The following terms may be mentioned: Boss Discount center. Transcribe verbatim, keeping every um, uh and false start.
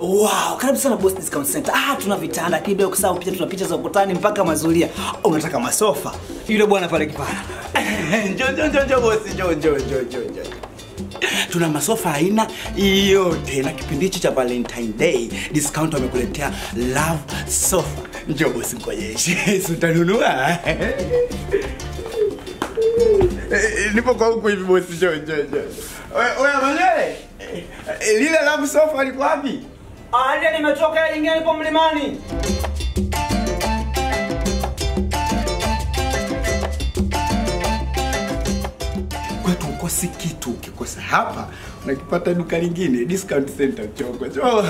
Wow, karibu sana Boss Discount Center. Ah, tuna vitanda, lakini bila kusahau picha tuna picha za ukutani mpaka mazulia. Unataka masofa. Yule bwana pale kipara. Njoo njoo njoo njoo boss, njoo njoo njoo njoo. Tuna masofa aina yote na kipindi hichi cha Valentine Day, discount wamekuletea love sofa. Njoo boss mkojeshe. Utanunua. Nipo kwa huko hivi boss, njoo njoo njoo. Oya mwenyewe. Lile love sofa liko wapi? Alia nimetoka ingia nipo mlimani. Kwetu ukosi kitu, ukikosa hapa unakipata duka lingine, discount center choko.